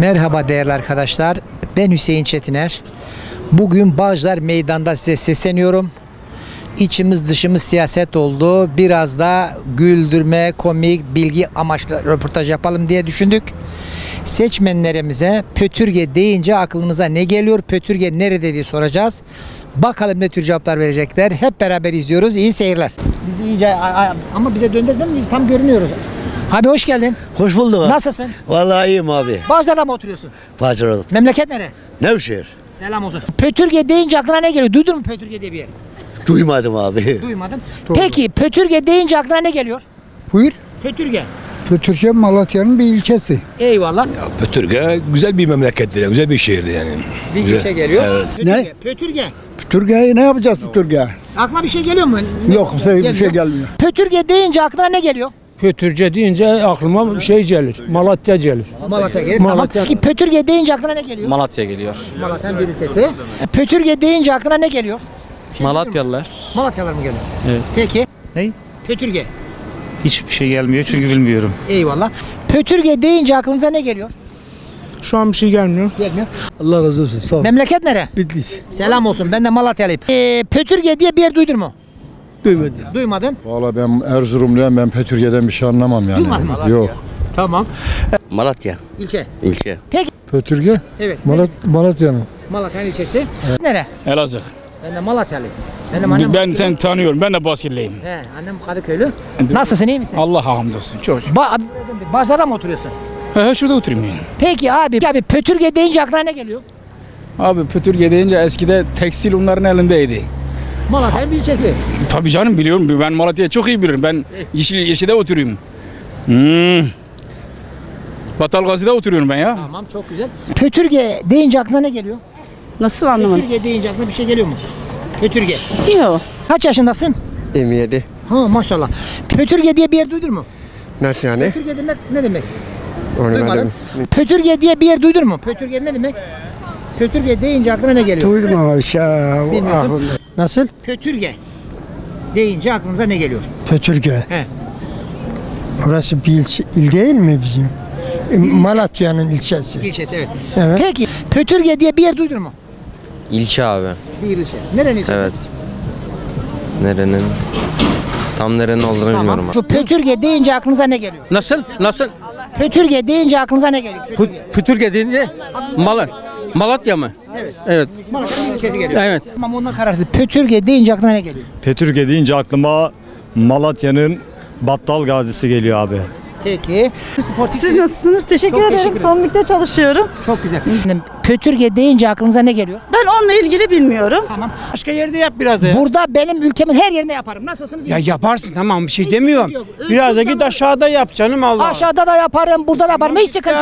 Merhaba değerli arkadaşlar, ben Hüseyin Çetiner. Bugün Bağcılar Meydan'da size sesleniyorum. İçimiz dışımız siyaset oldu. Biraz da güldürme, komik, bilgi amaçlı röportaj yapalım diye düşündük. Seçmenlerimize Pötürge deyince aklınıza ne geliyor, Pötürge nerede diye soracağız. Bakalım ne tür cevaplar verecekler. Hep beraber izliyoruz. İyi seyirler. Bizi iyice ama bize döndürdün mü? Tam görünüyoruz. Abi hoş geldin. Hoş bulduk. Nasılsın? Vallahi iyiyim abi. Bağcılar'da mı oturuyorsun? Bağcılar'da. Memleket nere? Nevşehir. Selam olsun. Pötürge deyince aklına ne geliyor? Duydun mu Pötürge diye bir yer? Duymadım abi. Duymadın. Doğru. Peki Pötürge deyince aklına ne geliyor? Buyur. Pötürge. Pötürge Malatya'nın bir ilçesi. Eyvallah. Ya, Pötürge güzel bir memlekettir, güzel bir şehirdi yani. Bir ilçe geliyor. Evet. Pötürge. Ne? Pötürge. Pötürge'yi ne yapacağız Pötürge? Aklına bir şey geliyor mu? Yok, bir şey gelmiyor. Pötürge deyince aklına ne geliyor? Pötürge deyince aklıma şey gelir, Malatya gelir. Malatya gelir. Malatya. Tamam. Pötürge deyince aklına ne geliyor? Malatya geliyor. Malatya'nın bir ilçesi. Pötürge deyince aklına ne geliyor? Şey Malatyalılar. Malatyalılar mı geliyor? Evet. Peki. Ney? Pötürge. Hiçbir şey gelmiyor çünkü bilmiyorum. Eyvallah. Pötürge deyince aklınıza ne geliyor? Şu an bir şey gelmiyor. Gelmiyor. Allah razı olsun. Sağ ol. Memleket nere? Bitlis. Selam olsun. Ben de Malatyalıyım. Pötürge diye bir yer duydun mu? Duymadım. Duymadın? Valla ben Erzurumluyum. Ben Pötürge'den bir şey anlamam yani. Duymadım. Yok. Tamam. Malatya. İlçe. İlçe. Peki. Pötürge? Evet. Malatya'nın. Malatya'nın ilçesi. Evet. Nere? Elazığ. Ben de Malatyalıyım. Ben seni tanıyorum. Ben de Baskirliyim. He, annem Kadıköylü. Nasılsın, iyi misin? Allah'a hamdolsun. Çok şükür. Bağcılar'da mı oturuyorsun? He, şurada oturayım yani. Peki abi Pötürge deyince aklına ne geliyor? Abi Pötürge deyince eskide tekstil onların elindeydi. Malatya'nın bir ilçesi. Tabii canım, biliyorum. Ben Malatya'yı çok iyi bilirim. Ben Yeşil'de oturuyorum. Battalgazi'de oturuyorum ben ya. Tamam, çok güzel. Pötürge deyince aklına ne geliyor? Nasıl anlamadım? Pötürge deyince aklına bir şey geliyor mu? Pötürge. Yok. Kaç yaşındasın? 27. Ha, maşallah. Pötürge diye bir yer duydun mu? Nasıl yani? Pötürge demek ne demek? Duymadın. Pötürge diye bir yer duydun mu? Pötürge ne demek? Pötürge deyince aklına ne geliyor? Duymamış ya. Bilmiyorsun. Nasıl? Pötürge deyince aklınıza ne geliyor? Pötürge. He. Orası bir il değil mi bizim? Malatya'nın ilçesi. İlçesi, evet. Evet. Peki Pötürge diye bir yer duydun mu? İlçe abi. Bir ilçe. Nerenin ilçesi? Evet. Nerenin? Tam nerenin olduğunu bilmiyorum. Şu Pötürge deyince aklınıza ne geliyor? Nasıl? Pötürge deyince aklınıza ne geliyor? Pötürge deyince Malatya mı? Evet. Evet. Malatya'nın ilçesi geliyor. Evet. Ama ondan kararsız. Pötürge deyince aklına ne geliyor? Pötürge deyince aklıma Malatya'nın Battalgazi'si geliyor abi. Peki. Siz nasılsınız? Teşekkür ederim. Komikte çalışıyorum. Çok güzel. Pötürge deyince aklınıza ne geliyor? Ben onunla ilgili bilmiyorum. Tamam. Başka yerde yap biraz ya. Burada benim ülkemin her yerine yaparım. Nasılsınız? Ya yaparsın, tamam, bir şey demiyorum. Biraz da git aşağıda yap canım Allah. Aşağıda da yaparım, burada da yaparım. Hiç sıkıntı